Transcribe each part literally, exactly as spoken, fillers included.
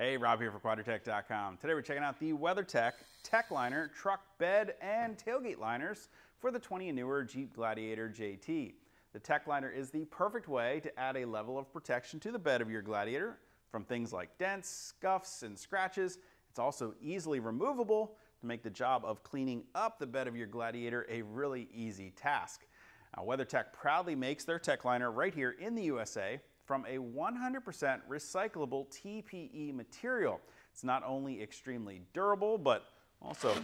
Hey, Rob here for Quadratec dot com. Today we're checking out the WeatherTech Techliner truck bed and tailgate liners for the twenty and newer Jeep Gladiator J T. The Techliner is the perfect way to add a level of protection to the bed of your Gladiator from things like dents, scuffs, and scratches. It's also easily removable to make the job of cleaning up the bed of your Gladiator a really easy task. Now, WeatherTech proudly makes their Techliner right here in the U S A from a one hundred percent recyclable T P E material. It's not only extremely durable, but also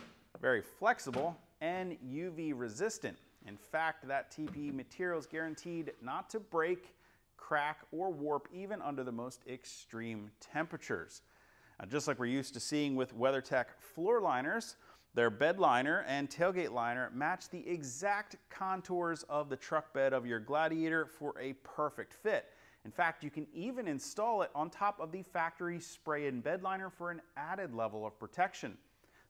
very flexible and U V resistant. In fact, that T P E material is guaranteed not to break, crack, or warp even under the most extreme temperatures. Now, just like we're used to seeing with WeatherTech floor liners, their bed liner and tailgate liner match the exact contours of the truck bed of your Gladiator for a perfect fit. In fact, you can even install it on top of the factory spray and bed liner for an added level of protection.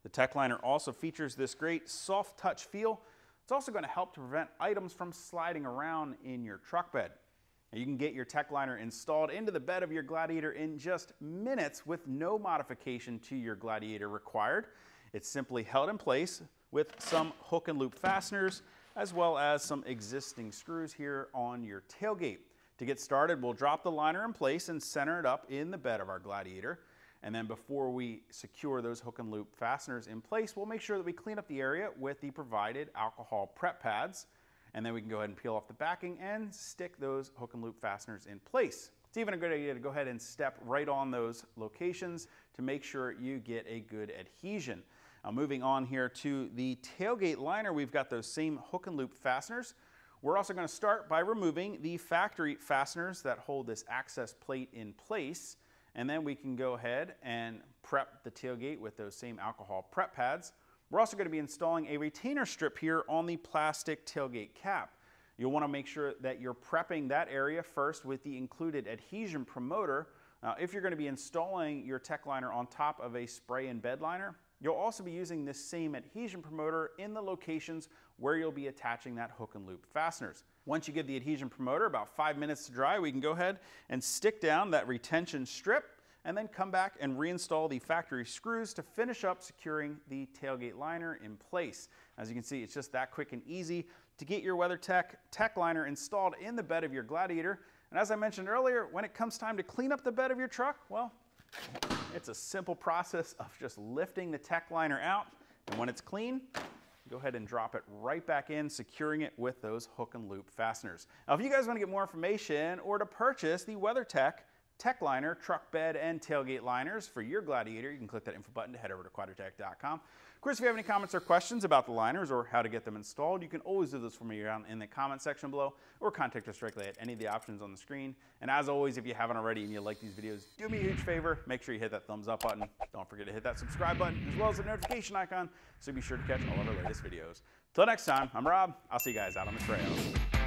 The Techliner also features this great soft touch feel. It's also going to help to prevent items from sliding around in your truck bed. Now, you can get your Techliner installed into the bed of your Gladiator in just minutes with no modification to your Gladiator required. It's simply held in place with some hook and loop fasteners as well as some existing screws here on your tailgate. To get started, we'll drop the liner in place and center it up in the bed of our Gladiator. And then before we secure those hook and loop fasteners in place, we'll make sure that we clean up the area with the provided alcohol prep pads. And then we can go ahead and peel off the backing and stick those hook and loop fasteners in place. It's even a good idea to go ahead and step right on those locations to make sure you get a good adhesion. Now, moving on here to the tailgate liner, we've got those same hook and loop fasteners. We're also going to start by removing the factory fasteners that hold this access plate in place, and then we can go ahead and prep the tailgate with those same alcohol prep pads. We're also going to be installing a retainer strip here on the plastic tailgate cap. You'll want to make sure that you're prepping that area first with the included adhesion promoter. Now, if you're going to be installing your Techliner on top of a spray and bed liner, you'll also be using this same adhesion promoter in the locations where you'll be attaching that hook and loop fasteners. Once you give the adhesion promoter about five minutes to dry, we can go ahead and stick down that retention strip and then come back and reinstall the factory screws to finish up securing the tailgate liner in place. As you can see, it's just that quick and easy to get your WeatherTech Techliner installed in the bed of your Gladiator. And as I mentioned earlier, when it comes time to clean up the bed of your truck, well, it's a simple process of just lifting the Techliner out, and when it's clean, go ahead and drop it right back in, securing it with those hook and loop fasteners. Now, if you guys want to get more information or to purchase the WeatherTech Techliner truck bed and tailgate liners for your Gladiator, you can click that info button to head over to Quadratec dot com. Of course, if you have any comments or questions about the liners or how to get them installed, you can always do this for me down in the comment section below or contact us directly at any of the options on the screen. And as always, if you haven't already and you like these videos, do me a huge favor. Make sure you hit that thumbs up button. Don't forget to hit that subscribe button as well as the notification icon so be sure to catch all of our latest videos. Till next time, I'm Rob. I'll see you guys out on the trails.